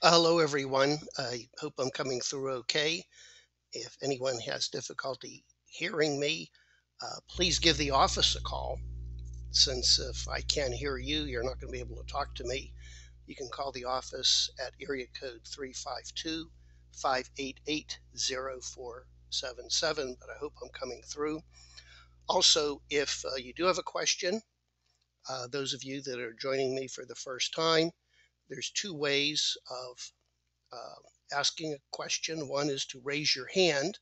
Hello, everyone. I hope I'm coming through okay. If anyone has difficulty hearing me, please give the office a call. Since if I can't hear you, you're not going to be able to talk to me. You can call the office at area code 352-588-0477, but I hope I'm coming through. Also, if you do have a question, those of you that are joining me for the first time, there's two ways of asking a question. One is to raise your hand.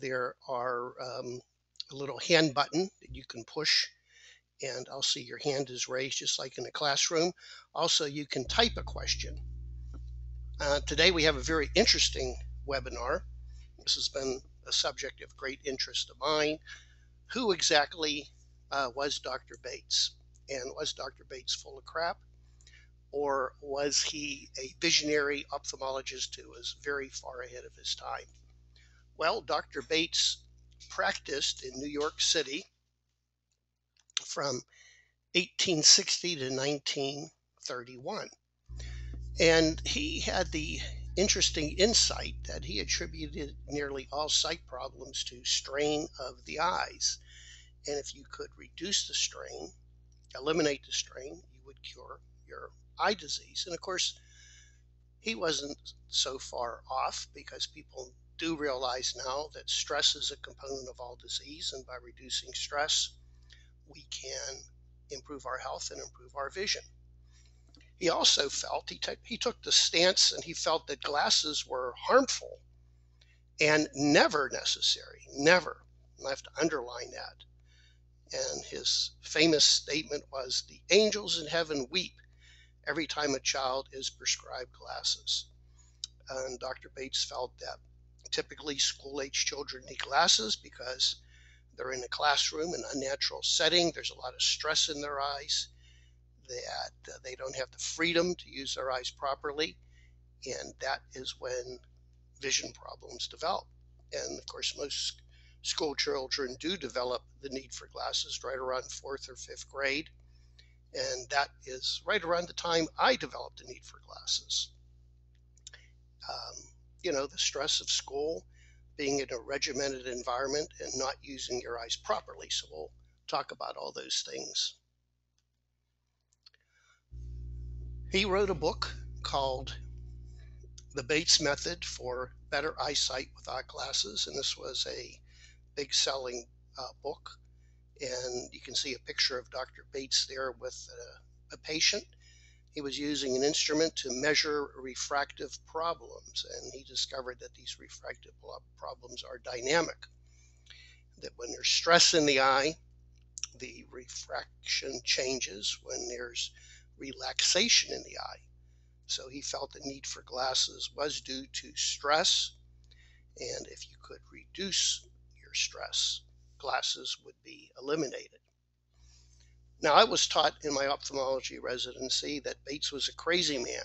There are a little hand button that you can push, and I'll see your hand is raised just like in a classroom. Also, you can type a question. Today we have a very interesting webinar. This has been a subject of great interest of mine. Who exactly was Dr. Bates? And was Dr. Bates full of crap? Or was he a visionary ophthalmologist who was very far ahead of his time? Well, Dr. Bates practiced in New York City from 1860 to 1931. And he had the interesting insight that he attributed nearly all sight problems to strain of the eyes. And if you could reduce the strain, eliminate the strain, you would cure your eye disease. And of course, he wasn't so far off, because people do realize now that stress is a component of all disease, and by reducing stress, we can improve our health and improve our vision. He also felt, he took the stance, and he felt that glasses were harmful and never necessary, never. And I have to underline that. And his famous statement was, "The angels in heaven weep every time a child is prescribed glasses." And Dr. Bates felt that typically school-age children need glasses because they're in a classroom, an unnatural setting. There's a lot of stress in their eyes, that they don't have the freedom to use their eyes properly, and that is when vision problems develop. And of course, most school children do develop the need for glasses right around 4th or 5th grade. And that is right around the time I developed a need for glasses. You know, the stress of school, being in a regimented environment, and not using your eyes properly. So we'll talk about all those things. He wrote a book called The Bates Method for Better Eyesight Without Glasses, and this was a big selling book. And you can see a picture of Dr. Bates there with a patient. He was using an instrument to measure refractive problems, and he discovered that these refractive problems are dynamic, that when there's stress in the eye, the refraction changes. When there's relaxation in the eye. So he felt the need for glasses was due to stress, and if you could reduce your stress, glasses would be eliminated. Now, I was taught in my ophthalmology residency that Bates was a crazy man,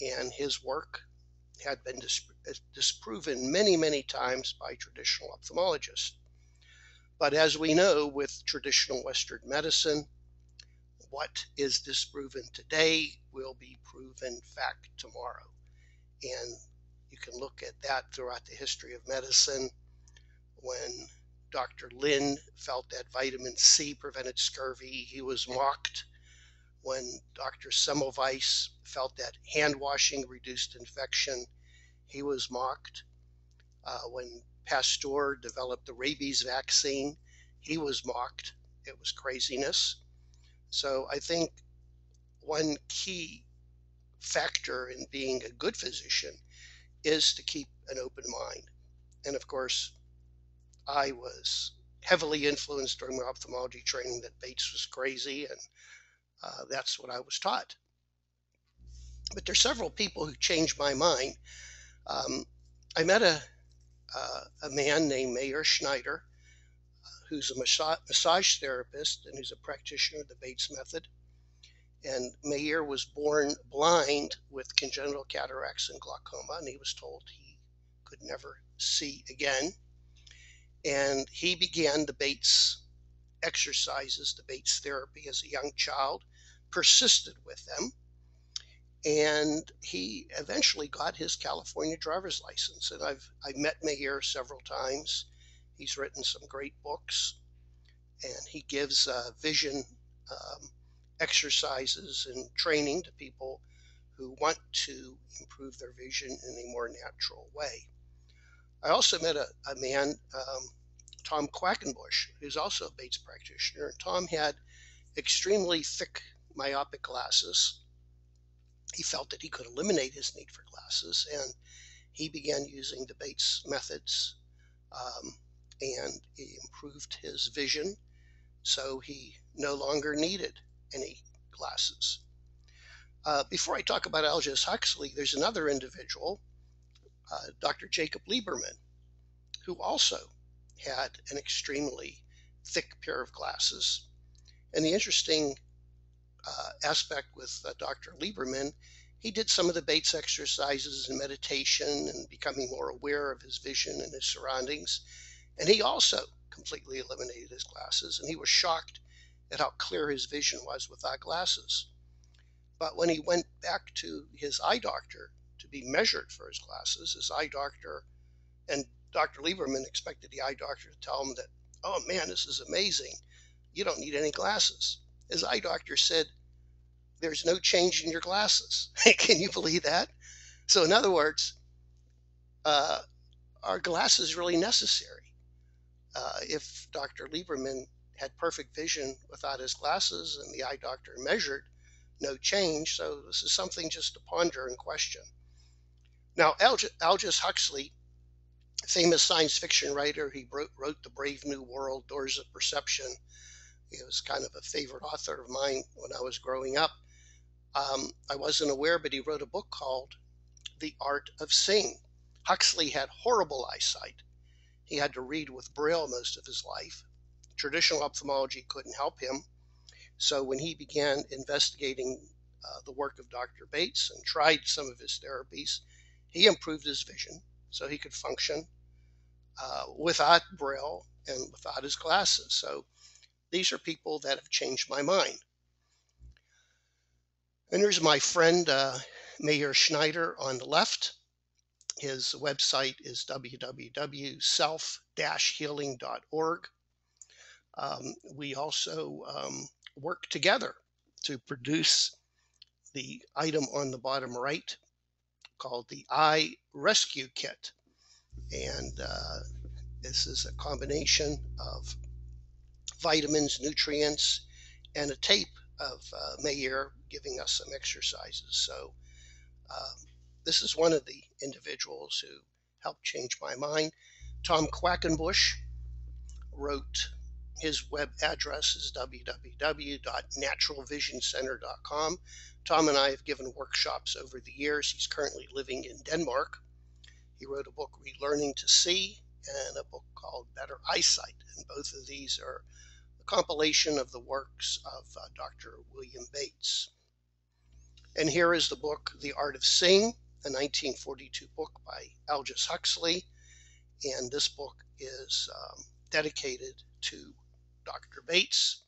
and his work had been disproven many, many times by traditional ophthalmologists. But as we know, with traditional Western medicine, what is disproven today will be proven fact tomorrow. And you can look at that throughout the history of medicine. When Dr. Lynn felt that vitamin C prevented scurvy, he was mocked. When Dr. Semmelweis felt that hand washing reduced infection, he was mocked. When Pasteur developed the rabies vaccine, he was mocked. It was craziness. So I think one key factor in being a good physician is to keep an open mind. And of course, I was heavily influenced during my ophthalmology training that Bates was crazy, and that's what I was taught. But there's several people who changed my mind. I met a man named Meir Schneider, who's a massage therapist and who's a practitioner of the Bates Method. And Meir was born blind with congenital cataracts and glaucoma, and he was told he could never see again. And he began the Bates exercises, the Bates therapy, as a young child, persisted with them, And he eventually got his California driver's license. And I've met Meir several times. He's written some great books, and he gives vision exercises and training to people who want to improve their vision in a more natural way. I also met a man, Tom Quackenbush, who's also a Bates practitioner. Tom had extremely thick myopic glasses. He felt that he could eliminate his need for glasses, and he began using the Bates methods, and he improved his vision, so he no longer needed any glasses. Before I talk about Aldous Huxley, there's another individual, Dr. Jacob Lieberman, who also had an extremely thick pair of glasses. And the interesting aspect with Dr. Lieberman, he did some of the Bates exercises and meditation and becoming more aware of his vision and his surroundings. And he also completely eliminated his glasses, and he was shocked at how clear his vision was without glasses. But when he went back to his eye doctor to be measured for his glasses, his eye doctor, and Dr. Lieberman expected the eye doctor to tell him that, oh man, this is amazing, you don't need any glasses. His eye doctor said, there's no change in your glasses. Can you believe that? So in other words, are glasses really necessary? If Dr. Lieberman had perfect vision without his glasses and the eye doctor measured no change, so this is something just to ponder and question. Now, Aldous Huxley, famous science fiction writer, he wrote The Brave New World, Doors of Perception. He was kind of a favorite author of mine when I was growing up. I wasn't aware, but he wrote a book called The Art of Seeing. Huxley had horrible eyesight. He had to read with Braille most of his life. Traditional ophthalmology couldn't help him. So when he began investigating the work of Dr. Bates and tried some of his therapies, he improved his vision so he could function without Braille and without his glasses. So these are people that have changed my mind. And here's my friend, Meir Schneider on the left. His website is www.self-healing.org. We also work together to produce the item on the bottom right called the Eye Rescue Kit. And this is a combination of vitamins, nutrients, and a tape of Meir giving us some exercises. So this is one of the individuals who helped change my mind. Tom Quackenbush wrote, his web address is www.naturalvisioncenter.com. Tom and I have given workshops over the years. He's currently living in Denmark. He wrote a book, Relearning to See, and a book called Better Eyesight. And both of these are a compilation of the works of Dr. William Bates. And here is the book, The Art of Seeing, a 1942 book by Aldous Huxley. And this book is dedicated to Dr. Bates.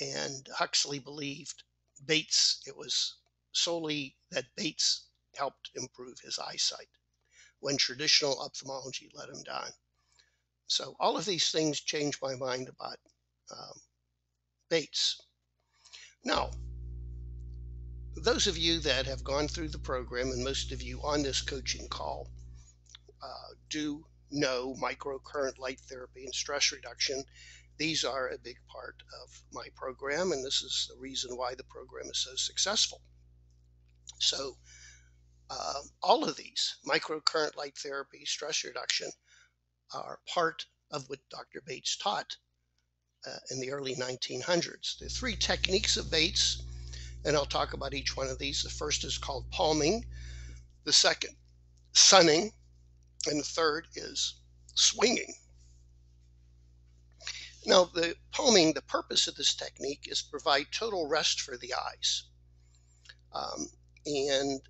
And Huxley believed Bates, it was solely that Bates helped improve his eyesight when traditional ophthalmology let him down. So all of these things changed my mind about Bates. Now, those of you that have gone through the program, and most of you on this coaching call do know microcurrent light therapy and stress reduction. These are a big part of my program, and this is the reason why the program is so successful. So all of these, microcurrent light therapy, stress reduction, are part of what Dr. Bates taught in the early 1900s. There are three techniques of Bates, and I'll talk about each one of these. The first is called palming, the second, sunning, and the third is swinging. Now, the palming, the purpose of this technique is to provide total rest for the eyes. And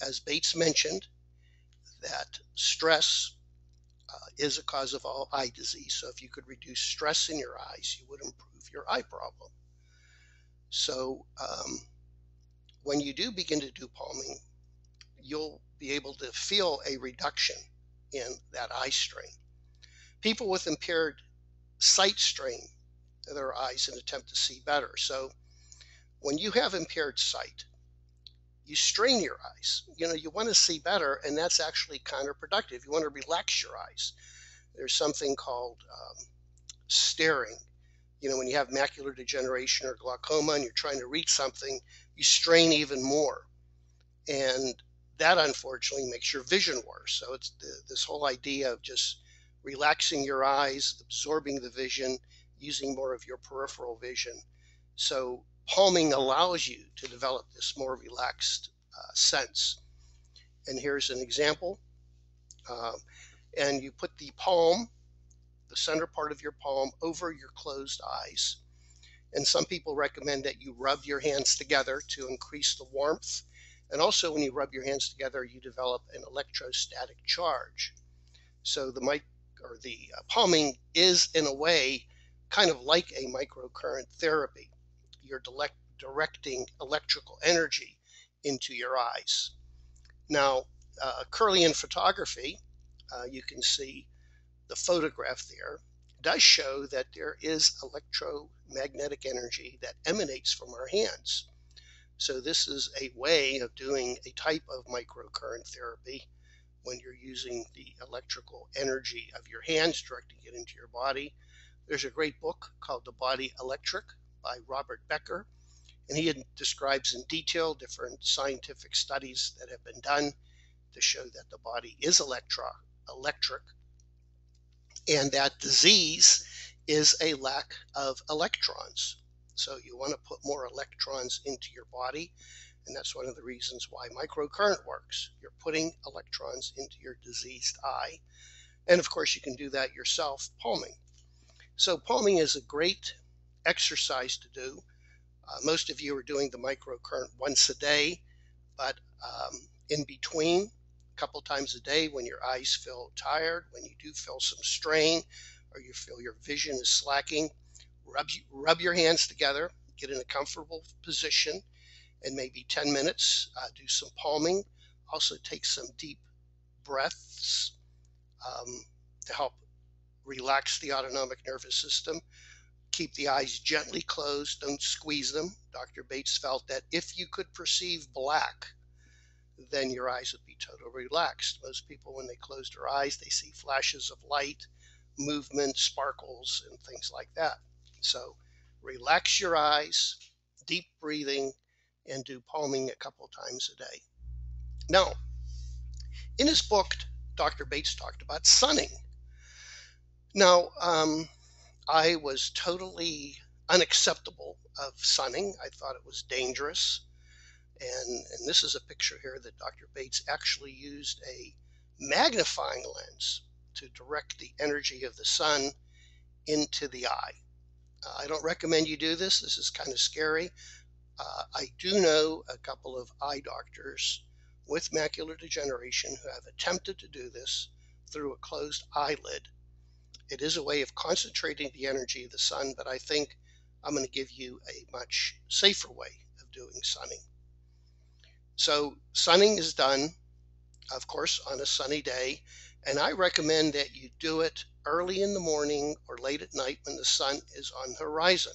as Bates mentioned, that stress is a cause of all eye disease. So if you could reduce stress in your eyes, you would improve your eye problem. So when you do begin to do palming, you'll be able to feel a reduction in that eye strain. People with impaired sight strain their eyes and attempt to see better. So when you have impaired sight, you strain your eyes. You know, you want to see better, and that's actually counterproductive. You want to relax your eyes. There's something called staring. You know, when you have macular degeneration or glaucoma and you're trying to read something, you strain even more. And that, unfortunately, makes your vision worse. So it's this whole idea of just relaxing your eyes, absorbing the vision, using more of your peripheral vision. So palming allows you to develop this more relaxed sense. And here's an example. And you put the palm, the center part of your palm, over your closed eyes. And some people recommend that you rub your hands together to increase the warmth. And also when you rub your hands together, you develop an electrostatic charge. So the palming is, in a way, kind of like a microcurrent therapy. You're directing electrical energy into your eyes. Now, Curlian photography, you can see the photograph there, does show that there is electromagnetic energy that emanates from our hands. So this is a way of doing a type of microcurrent therapy when you're using the electrical energy of your hands, directing it into your body. There's a great book called The Body Electric by Robert Becker, and he describes in detail different scientific studies that have been done to show that the body is electric, and that disease is a lack of electrons. So you want to put more electrons into your body, and that's one of the reasons why microcurrent works. You're putting electrons into your diseased eye, and of course you can do that yourself, palming. So palming is a great exercise to do. Most of you are doing the microcurrent once a day, but in between, a couple times a day, when your eyes feel tired, when you do feel some strain, or you feel your vision is slacking, rub your hands together, get in a comfortable position, and maybe 10 minutes, do some palming. Also take some deep breaths to help relax the autonomic nervous system. Keep the eyes gently closed, don't squeeze them. Dr. Bates felt that if you could perceive black, then your eyes would be totally relaxed. Most people, when they close their eyes, they see flashes of light, movement, sparkles, and things like that. So relax your eyes, deep breathing, and do palming a couple times a day. Now, in his book, Dr. Bates talked about sunning. Now, I was totally unacceptable of sunning. I thought it was dangerous. And this is a picture here that Dr. Bates actually used a magnifying lens to direct the energy of the sun into the eye. I don't recommend you do this. This is kind of scary. I do know a couple of eye doctors with macular degeneration who have attempted to do this through a closed eyelid. It is a way of concentrating the energy of the sun, but I think I'm going to give you a much safer way of doing sunning. So sunning is done, of course, on a sunny day, and I recommend that you do it early in the morning or late at night when the sun is on the horizon.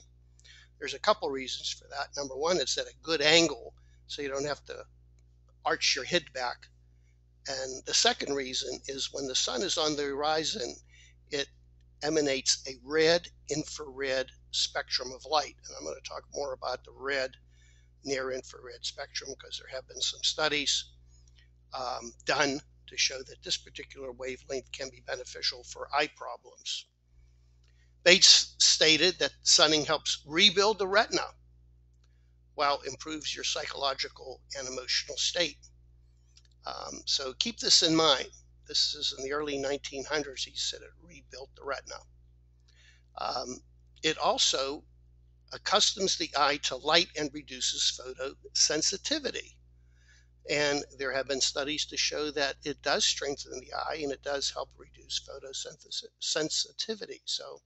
There's a couple reasons for that. Number one, it's at a good angle, so you don't have to arch your head back. And the second reason is when the sun is on the horizon, it emanates a red infrared spectrum of light. And I'm going to talk more about the red near infrared spectrum because there have been some studies done to show that this particular wavelength can be beneficial for eye problems. Bates stated that sunning helps rebuild the retina while improves your psychological and emotional state. So keep this in mind. This is in the early 1900s, he said it rebuilt the retina. It also accustoms the eye to light and reduces photosensitivity. And there have been studies to show that it does strengthen the eye and it does help reduce photosensitivity. So,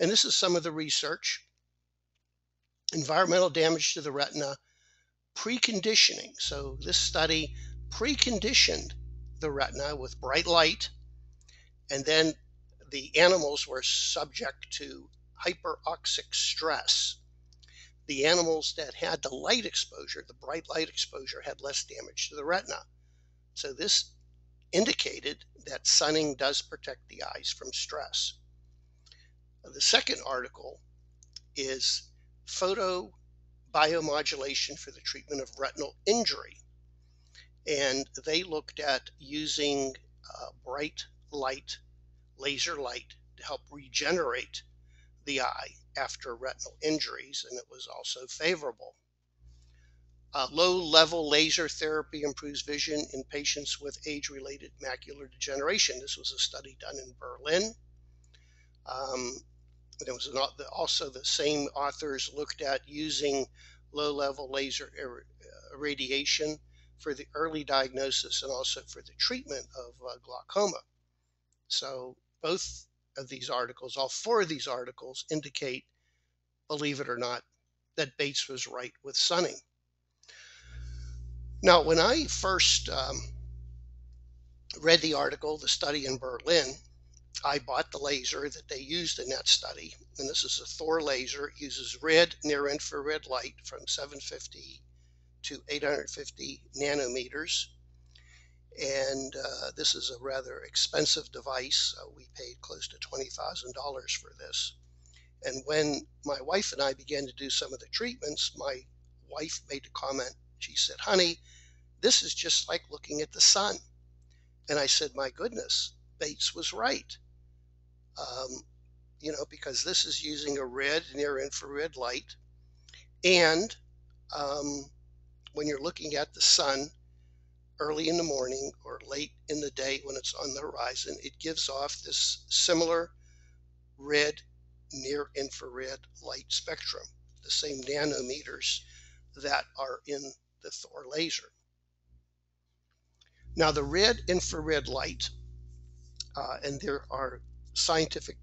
and this is some of the research. Environmental damage to the retina preconditioning. So this study preconditioned the retina with bright light, and then the animals were subject to hyperoxic stress. The animals that had the light exposure, the bright light exposure, had less damage to the retina. So this indicated that sunning does protect the eyes from stress. The second article is photobiomodulation for the treatment of retinal injury. And they looked at using bright light, laser light, to help regenerate the eye after retinal injuries, and it was also favorable. Low-level laser therapy improves vision in patients with age-related macular degeneration. This was a study done in Berlin. There was also the same authors looked at using low-level laser irradiation for the early diagnosis and also for the treatment of glaucoma. So both of these articles, all four of these articles, indicate, believe it or not, that Bates was right with sunning. Now, when I first read the article, the study in Berlin, I bought the laser that they used in that study, and this is a Thor laser. It uses red near-infrared light from 750 to 850 nanometers, and this is a rather expensive device. We paid close to $20,000 for this, and when my wife and I began to do some of the treatments, my wife made a comment. She said, "Honey, this is just like looking at the sun." And I said, "My goodness, Bates was right." Because this is using a red near-infrared light, and when you're looking at the sun early in the morning or late in the day when it's on the horizon, it gives off this similar red near-infrared light spectrum, the same nanometers that are in the Thor laser. Now, the red infrared light, and there are scientific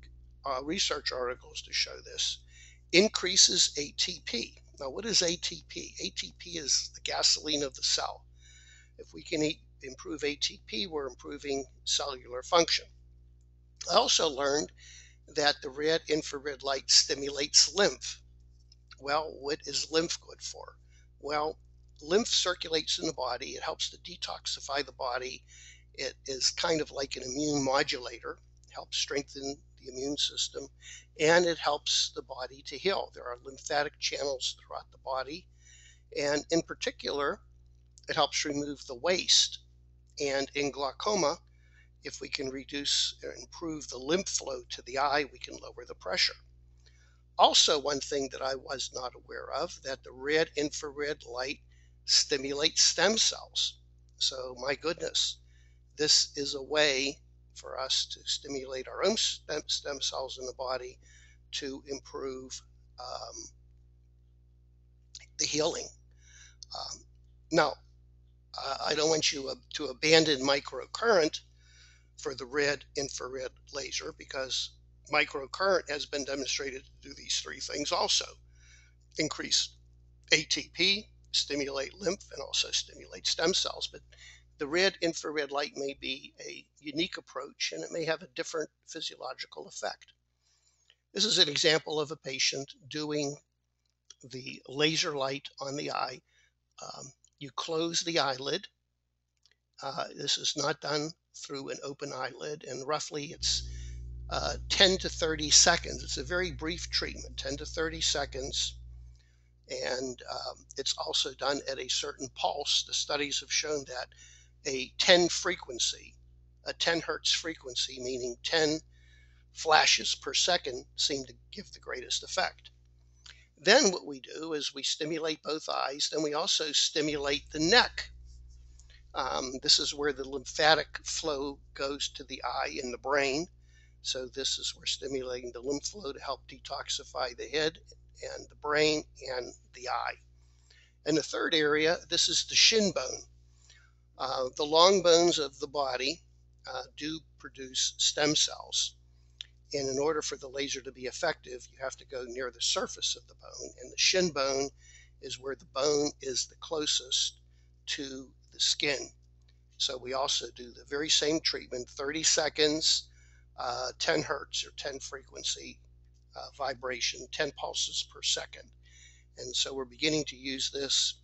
research articles to show this, increases ATP. Now, what is ATP? ATP is the gasoline of the cell. If we can improve ATP, we're improving cellular function. I also learned that the red infrared light stimulates lymph. Well, what is lymph good for? Well, lymph circulates in the body. It helps to detoxify the body. It is kind of like an immune modulator, helps strengthen the immune system, and it helps the body to heal. There are lymphatic channels throughout the body, and in particular, it helps remove the waste. And in glaucoma, if we can reduce or improve the lymph flow to the eye, we can lower the pressure. Also, one thing that I was not aware of, that the red infrared light stimulates stem cells. So my goodness, this is a way for us to stimulate our own stem cells in the body to improve the healing. Now, I don't want you to abandon microcurrent for the red infrared laser, because microcurrent has been demonstrated to do these three things also: increase ATP, stimulate lymph, and also stimulate stem cells. But the red infrared light may be a unique approach, and it may have a different physiological effect. This is an example of a patient doing the laser light on the eye. You close the eyelid. This is not done through an open eyelid, and roughly it's 10 to 30 seconds. It's a very brief treatment, 10 to 30 seconds. And it's also done at a certain pulse. The studies have shown that a 10 frequency, a 10 hertz frequency, meaning 10 flashes per second, seem to give the greatest effect. Then what we do is we stimulate both eyes. Then we also stimulate the neck. This is where the lymphatic flow goes to the eye in the brain. So this is, we're stimulating the lymph flow to help detoxify the head and the brain and the eye. And the third area, this is the shin bone. The long bones of the body do produce stem cells. And in order for the laser to be effective, you have to go near the surface of the bone. And the shin bone is where the bone is the closest to the skin. So we also do the very same treatment, 30 seconds, 10 hertz or 10 frequency vibration, 10 pulses per second. And so we're beginning to use this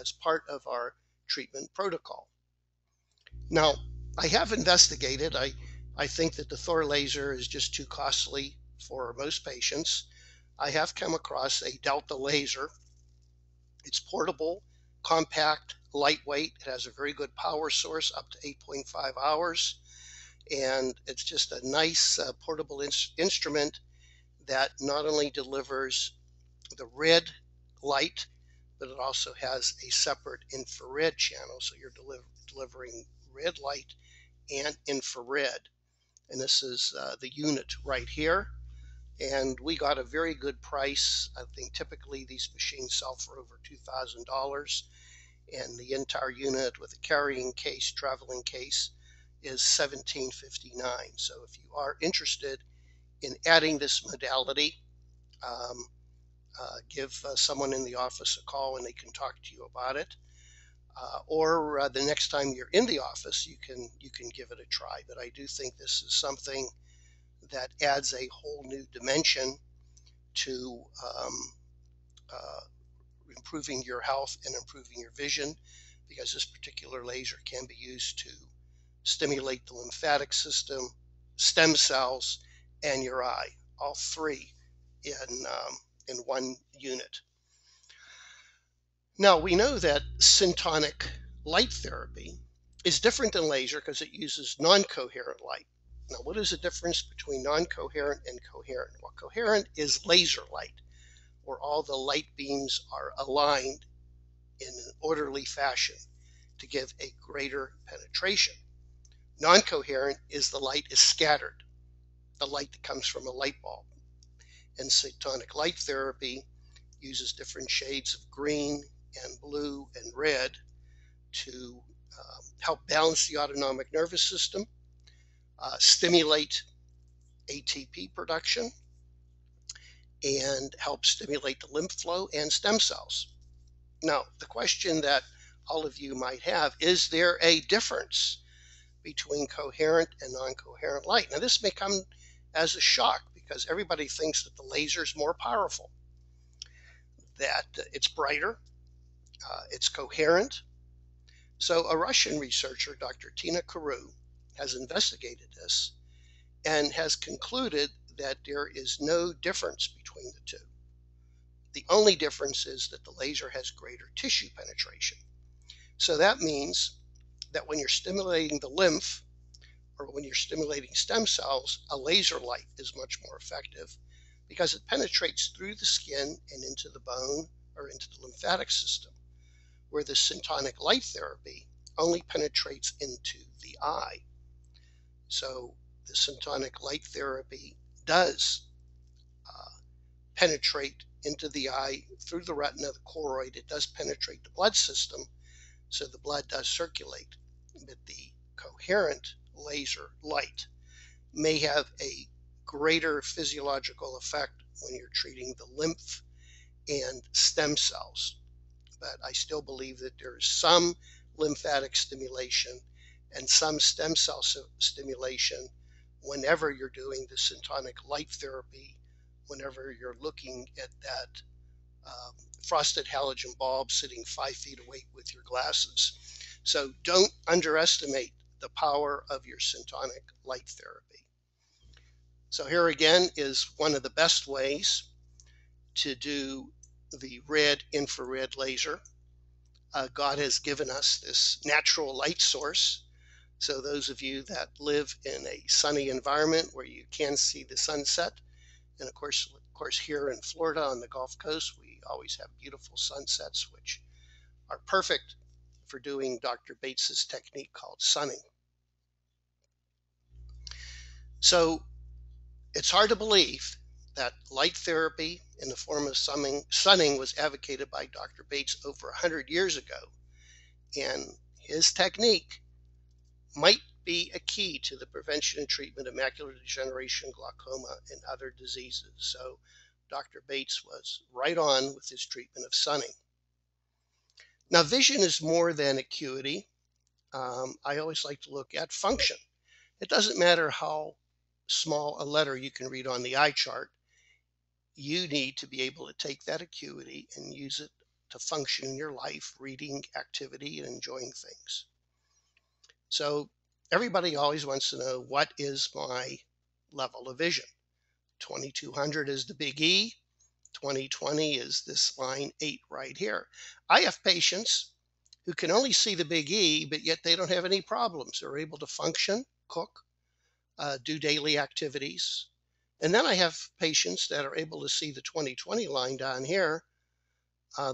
as part of our treatment protocol. Now, I have investigated. I think that the Thor laser is just too costly for most patients. I have come across a Delta laser. It's portable, compact, lightweight. It has a very good power source, up to 8.5 hours. And it's just a nice portable instrument that not only delivers the red light, but it also has a separate infrared channel. So you're delivering red light and infrared. And this is the unit right here. And we got a very good price. I think typically these machines sell for over $2,000. And the entire unit with a carrying case, traveling case, is $1,759. So if you are interested in adding this modality, give someone in the office a call and they can talk to you about it. Or the next time you're in the office, you can give it a try. But I do think this is something that adds a whole new dimension to improving your health and improving your vision, because this particular laser can be used to stimulate the lymphatic system, stem cells, and your eye, all three in one unit. Now, we know that syntonic light therapy is different than laser because it uses non-coherent light. Now, what is the difference between non-coherent and coherent? Well, coherent is laser light, where all the light beams are aligned in an orderly fashion to give a greater penetration. Non-coherent is the light is scattered, the light that comes from a light bulb. And syntonic light therapy uses different shades of green and blue and red to help balance the autonomic nervous system, stimulate ATP production, and help stimulate the lymph flow and stem cells. Now, the question that all of you might have, is there a difference between coherent and non-coherent light? Now, this may come as a shock because everybody thinks that the laser is more powerful, that it's brighter, it's coherent. So a Russian researcher, Dr. Tina Karu, has investigated this and has concluded that there is no difference between the two. The only difference is that the laser has greater tissue penetration. So that means that when you're stimulating the lymph or when you're stimulating stem cells, a laser light is much more effective because it penetrates through the skin and into the bone or into the lymphatic system, where the syntonic light therapy only penetrates into the eye. So the syntonic light therapy does penetrate into the eye through the retina, the choroid. It does penetrate the blood system, so the blood does circulate. But the coherent laser light may have a greater physiological effect when you're treating the lymph and stem cells. But I still believe that there is some lymphatic stimulation and some stem cell stimulation whenever you're doing the syntonic light therapy, whenever you're looking at that frosted halogen bulb sitting 5 feet away with your glasses. So don't underestimate the power of your syntonic light therapy. So here again is one of the best ways to do the red infrared laser. God has given us this natural light source. So those of you that live in a sunny environment where you can see the sunset, and of course here in Florida on the Gulf Coast, we always have beautiful sunsets, which are perfect for doing Dr. Bates's technique called sunning. So it's hard to believe that light therapy in the form of sunning was advocated by Dr. Bates over 100 years ago, and his technique might be a key to the prevention and treatment of macular degeneration, glaucoma, and other diseases. So Dr. Bates was right on with his treatment of sunning. Now, vision is more than acuity. I always like to look at function. It doesn't matter how small a letter you can read on the eye chart. You need to be able to take that acuity and use it to function in your life, reading, activity, and enjoying things. So everybody always wants to know, what is my level of vision? 2200 is the big E. 20/20 is this line 8 right here. I have patients who can only see the big E, but yet they don't have any problems. They're able to function, cook, do daily activities. And then I have patients that are able to see the 20/20 line down here.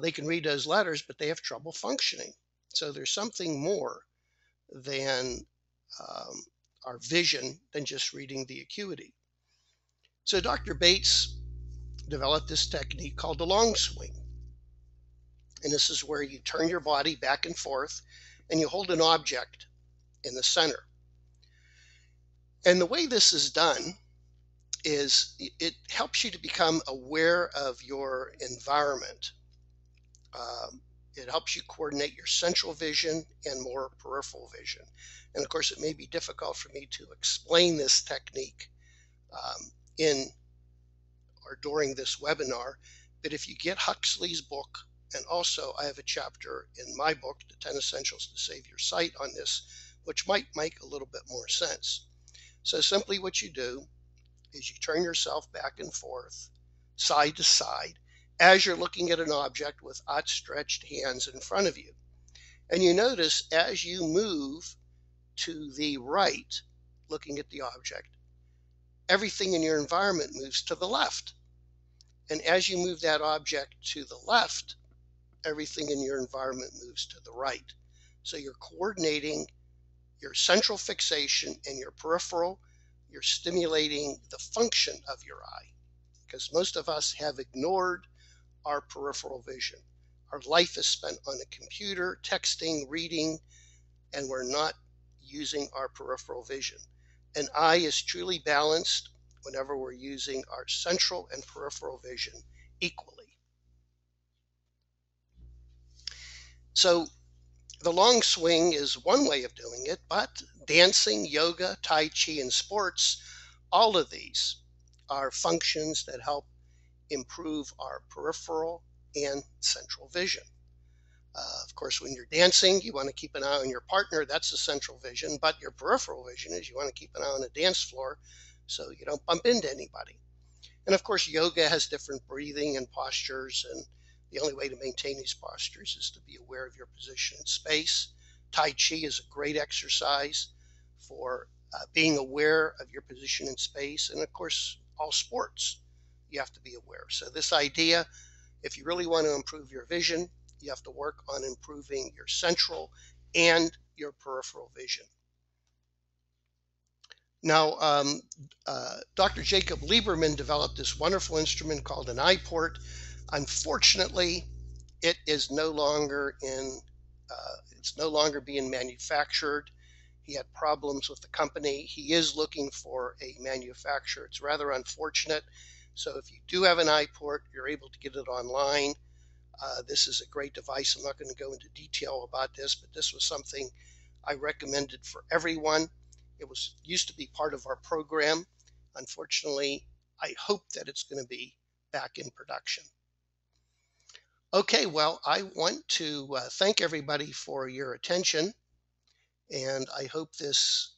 They can read those letters, but they have trouble functioning. So there's something more than our vision than just reading the acuity. So Dr. Bates developed this technique called the long swing. And this is where you turn your body back and forth and you hold an object in the center. And the way this is done is it helps you to become aware of your environment. It helps you coordinate your central vision and more peripheral vision. And of course, it may be difficult for me to explain this technique in or during this webinar, but if you get Huxley's book, and also I have a chapter in my book, The 10 Essentials to Save Your Sight, on this, which might make a little bit more sense. So simply what you do is you turn yourself back and forth, side to side, as you're looking at an object with outstretched hands in front of you. And you notice as you move to the right, looking at the object, everything in your environment moves to the left. And as you move that object to the left, everything in your environment moves to the right. So you're coordinating your central fixation and your peripheral. You're stimulating the function of your eye, because most of us have ignored our peripheral vision. Our life is spent on the computer, texting, reading, and we're not using our peripheral vision. An eye is truly balanced whenever we're using our central and peripheral vision equally. So the long swing is one way of doing it, but dancing, yoga, tai chi, and sports, all of these are functions that help improve our peripheral and central vision. Of course, when you're dancing, you want to keep an eye on your partner. That's the central vision. But your peripheral vision is you want to keep an eye on the dance floor so you don't bump into anybody. And of course, yoga has different breathing and postures. And the only way to maintain these postures is to be aware of your position in space. Tai Chi is a great exercise for being aware of your position in space. And of course, all sports, you have to be aware. So this idea, if you really want to improve your vision, you have to work on improving your central and your peripheral vision. Now, Dr. Jacob Lieberman developed this wonderful instrument called an EyePort. Unfortunately, it is no longer in, it's no longer being manufactured. He had problems with the company. He is looking for a manufacturer. It's rather unfortunate. So if you do have an EyePort, you're able to get it online. This is a great device. I'm not going to go into detail about this, but this was something I recommended for everyone. It was used to be part of our program. Unfortunately, I hope that it's going to be back in production. Okay, well, I want to thank everybody for your attention, and I hope this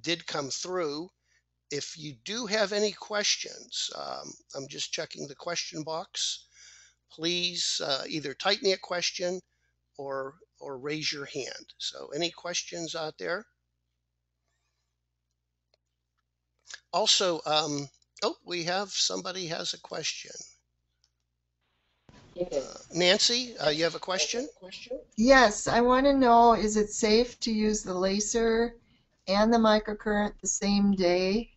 did come through. If you do have any questions, I'm just checking the question box. Please either type me a question or raise your hand. So any questions out there? Also, oh, we have somebody has a question. Nancy, you have a question? Yes, I want to know, is it safe to use the laser and the microcurrent the same day?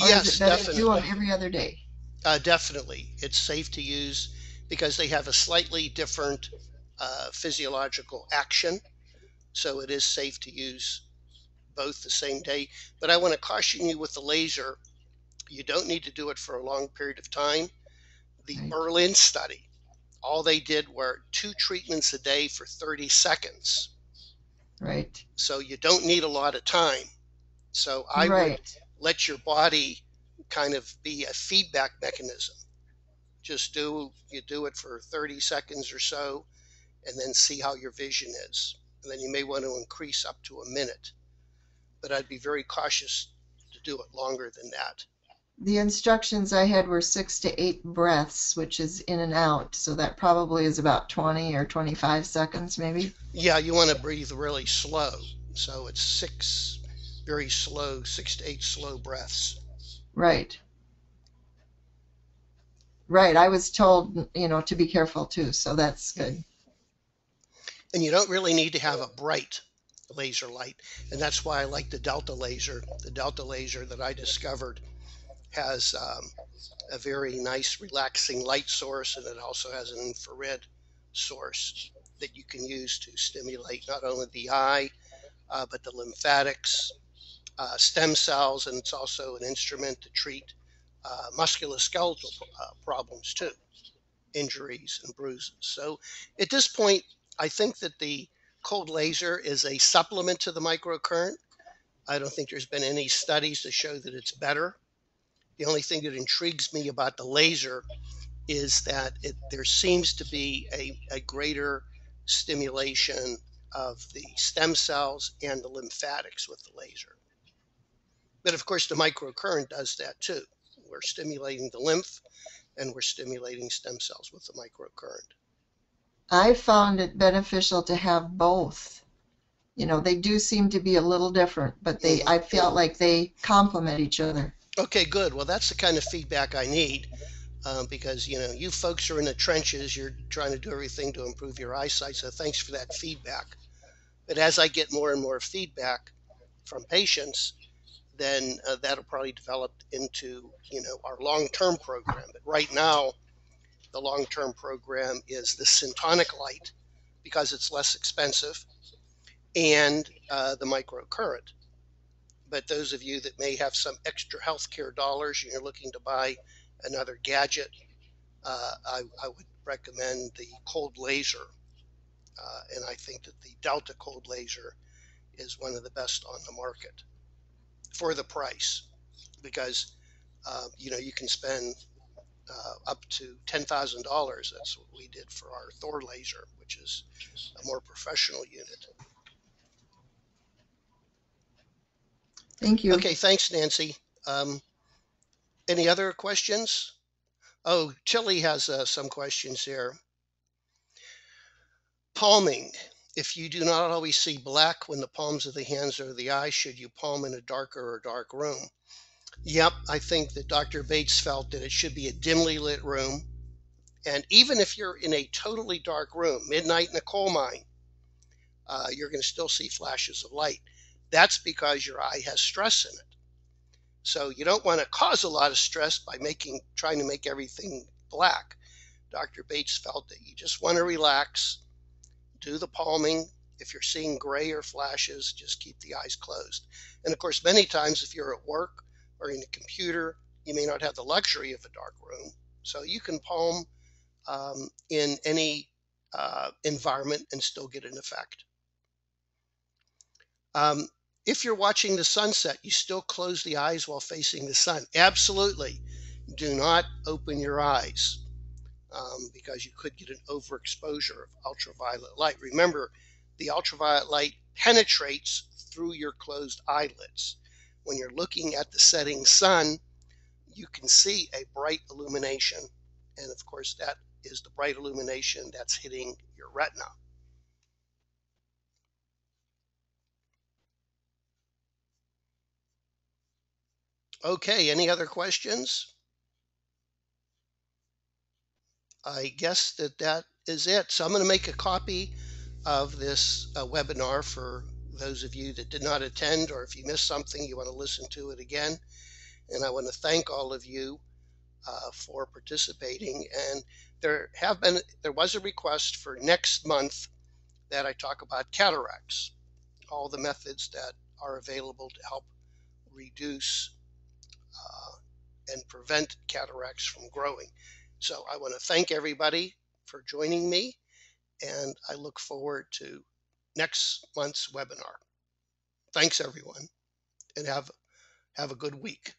Or yes, is it better definitely. To do them every other day? Definitely. It's safe to use because they have a slightly different physiological action. So it is safe to use both the same day. But I want to caution you with the laser You don't need to do it for a long period of time. The Berlin study, all they did were 2 treatments a day for 30 seconds. Right. So you don't need a lot of time. So I would let your body kind of be a feedback mechanism. Just do it for 30 seconds or so, and then see how your vision is. And then you may want to increase up to a minute. But I'd be very cautious to do it longer than that. The instructions I had were 6 to 8 breaths, which is in and out, so that probably is about 20 or 25 seconds maybe. Yeah, you want to breathe really slow. So it's 6 very slow, 6 to 8 slow breaths. Right. Right, I was told, you know, to be careful too, so that's good. And you don't really need to have a bright laser light, and that's why I like the Delta laser. The Delta laser that I discovered has a very nice relaxing light source, and it also has an infrared source that you can use to stimulate not only the eye, but the lymphatics, stem cells, and it's also an instrument to treat musculoskeletal problems too, injuries and bruises. So at this point, I think that the cold laser is a supplement to the microcurrent. I don't think there's been any studies to show that it's better. The only thing that intrigues me about the laser is that there seems to be a greater stimulation of the stem cells and the lymphatics with the laser. But of course, the microcurrent does that too. We're stimulating the lymph and we're stimulating stem cells with the microcurrent. I found it beneficial to have both. You know, they do seem to be a little different, but I felt like they complement each other. Okay, good. Well, that's the kind of feedback I need because, you know, you folks are in the trenches. You're trying to do everything to improve your eyesight, so thanks for that feedback. But as I get more and more feedback from patients, then that'll probably develop into, you know, our long-term program. But right now, the long-term program is the syntonic light because it's less expensive and the microcurrent. But those of you that may have some extra healthcare dollars and you're looking to buy another gadget, I would recommend the cold laser. And I think that the Delta cold laser is one of the best on the market for the price because, you know, you can spend up to $10,000. That's what we did for our Thor laser, which is a more professional unit. Thank you. Okay, thanks, Nancy. Any other questions? Oh, Tilly has some questions here. Palming. If you do not always see black when the palms of the hands or the eyes, should you palm in a darker or dark room? Yep, I think that Dr. Bates felt that it should be a dimly lit room. And even if you're in a totally dark room, midnight in a coal mine, you're going to still see flashes of light. That's because your eye has stress in it. So you don't want to cause a lot of stress by trying to make everything black. Dr. Bates felt that you just want to relax, do the palming. If you're seeing gray or flashes, just keep the eyes closed. And of course, many times if you're at work or in a computer, you may not have the luxury of a dark room. So you can palm in any environment and still get an effect. If you're watching the sunset, you still close the eyes while facing the sun. Absolutely. Do not open your eyes because you could get an overexposure of ultraviolet light. Remember, the ultraviolet light penetrates through your closed eyelids. When you're looking at the setting sun, you can see a bright illumination. And of course, that is the bright illumination that's hitting your retina. Okay, any other questions? I guess that is it. So I'm going to make a copy of this webinar for those of you that did not attend, or if you missed something, you want to listen to it again. And I want to thank all of you for participating. And there was a request for next month that I talk about cataracts, all the methods that are available to help reduce and prevent cataracts from growing. So I want to thank everybody for joining me, and I look forward to next month's webinar. Thanks, everyone, and have a good week.